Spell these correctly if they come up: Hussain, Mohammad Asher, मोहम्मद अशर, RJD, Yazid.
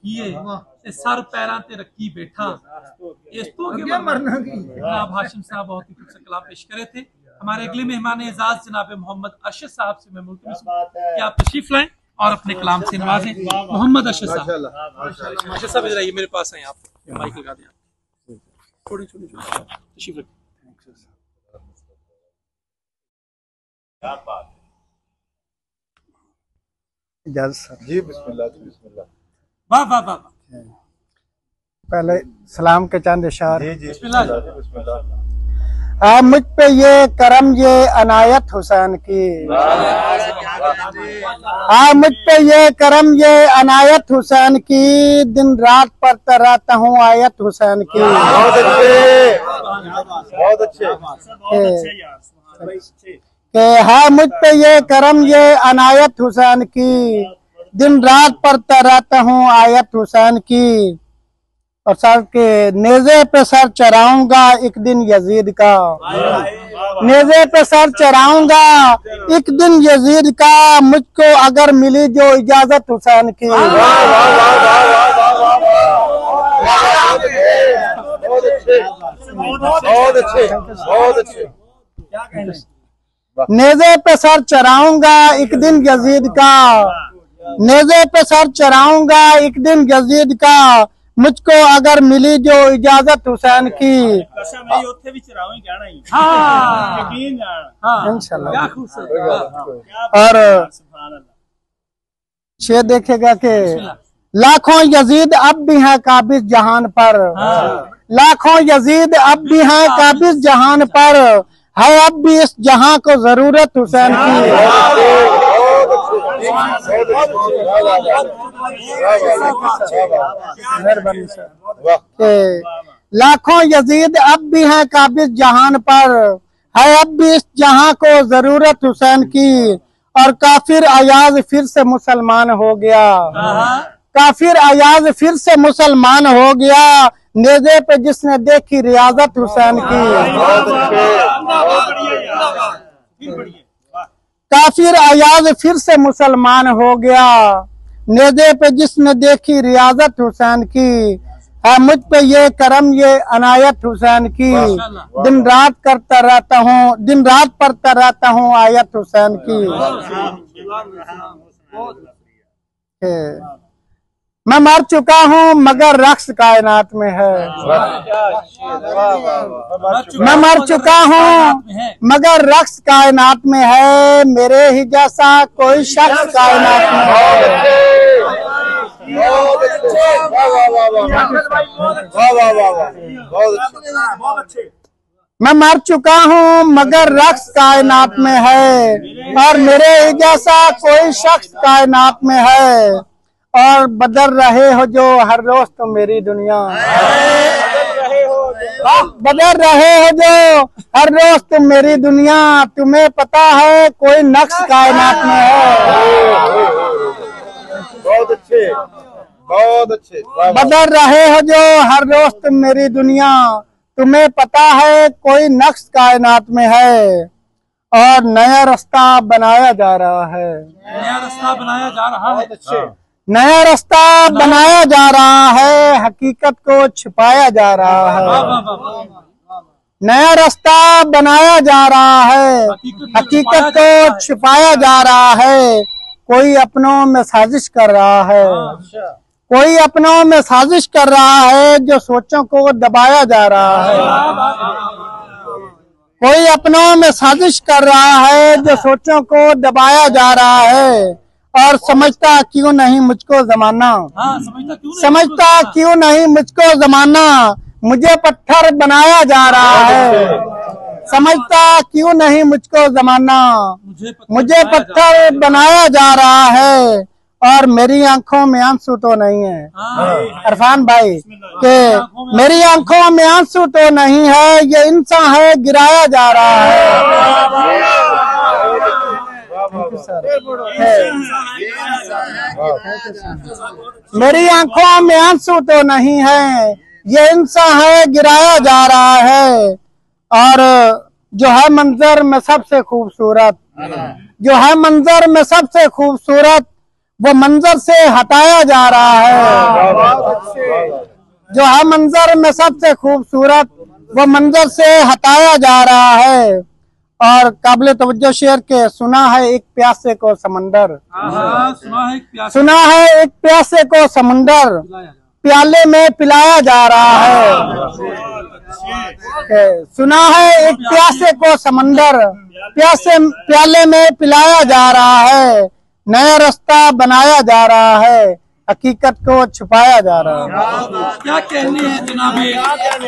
Sir पैरां ते रखी बैठा। इस तो आगे मरना जनाब हाशिम साहब बहुत ही खूबसूरत कलाम पेश करे थे। हमारे अगले मेहमान एजाज जनाब मोहम्मद अशर साहब से मैं मुल्तवी कि आप तशरीफ लाएं और अपने कलाम से नवाजें। मोहम्मद अशर साहब, अशर साहब इधर आइए, मेरे पास आए आप, माइक लगा दें आप, थोड़ी थोड़ी तशरीफ रखें। जी बिस्मिल्लाह। वाह वाह वाह। पहले सलाम के चंद इशार। आप मुझ पे ये करम ये अनायत हुसैन की, आप मुझ पे ये करम ये अनायत हुसैन की, दिन रात पढ़ता रहता हूँ आयत हुसैन की। बहुत अच्छे। है मुझ पे ये करम ये अनायत हुसैन की, दिन रात पढ़ता रहता हूँ आयत हुसैन की। और सर के नेजे पे सर चराऊंगा एक दिन यजीद का, नेजे पे सर चराऊंगा एक दिन यजीद का, मुझको अगर मिली जो इजाजत हुसैन की। नेजे पे सर चराऊंगा एक दिन यजीद का, नेजे पे सर चराऊंगा एक दिन यजीद का, मुझको अगर मिली जो इजाजत हुसैन की। और ये देखेगा कि लाखों यजीद अब भी हैं काबिज जहान पर, लाखों यजीद अब भी हैं काबिज जहान पर, है अब भी इस जहां को जरूरत हुसैन की। लाखों यजीद अब भी हैं काबिज जहान पर, है अब भी इस जहां को जरूरत हुसैन की। और काफिर अयाज फिर से मुसलमान हो गया, काफिर अयाज फिर से मुसलमान हो गया, नेजे पे जिसने देखी रियाजत हुसैन की। काफिर अयाज फिर से मुसलमान हो गया, नेजे पे जिसने देखी रियाजत हुसैन की। है मुझ पे ये करम ये अनायत हुसैन की, दिन रात करता रहता हूँ, दिन रात पढ़ता रहता हूँ आयत हुसैन की। मैं मर चुका हूँ मगर रक्स कायनात में है, मैं मर चुका हूँ मगर रक्स कायनात में है, मेरे ही जैसा कोई शख्स कायनात में है। मैं मर चुका हूँ मगर रक्स कायनात में है, और मेरे ही जैसा कोई शख्स कायनात में है, और बदल रहे हो जो हर रोज तुम मेरी दुनिया, बदल रहे हो जो हर रोज तुम मेरी दुनिया, तुम्हें पता है कोई नक्श कायनात में है। बहुत अच्छे, बहुत अच्छे। बदल रहे हो जो हर रोज तुम मेरी दुनिया, तुम्हें पता है कोई नक्श कायनात में है, और नया रास्ता बनाया जा रहा है, नया रास्ता बनाया जा रहा है। अच्छे। नया रास्ता बनाया जा रहा है, हकीकत को छिपाया जा रहा है, नया रास्ता बनाया जा रहा है, हकीकत को छिपाया जा रहा है, कोई अपनों में साजिश कर रहा है, कोई अपनों में साजिश कर रहा है, जो सोचों को दबाया जा रहा है, कोई अपनों में साजिश कर रहा है, जो सोचों को दबाया जा रहा है। और समझता क्यों नहीं मुझको जमाना, समझता क्यों नहीं मुझको जमाना, मुझे पत्थर बनाया जा रहा है। समझता क्यों नहीं मुझको जमाना, मुझे पत्थर बनाया जा रहा है, और मेरी आंखों में आंसू तो नहीं है। अरफान भाई के मेरी आंखों में आंसू तो नहीं है, ये इंसान है गिराया जा रहा है। मेरी आंखों में आंसू तो नहीं है, ये इंसान है गिराया जा रहा है। और जो है मंजर में सबसे खूबसूरत, जो है मंजर में सबसे खूबसूरत, वो मंजर से हटाया जा रहा है। जो हम मंजर में सबसे खूबसूरत वो मंजर से हटाया जा रहा है। और काबिल तवज्जो शेर के सुना है एक प्यासे को समंदर, सुना है एक प्यासे को समंदर प्याले में पिलाया जा रहा है, सुना है एक प्यासे को समंदर प्याले में पिलाया जा रहा है, नया रास्ता बनाया जा रहा है, हकीकत को छुपाया जा रहा है। क्या कहनी है जनाबे।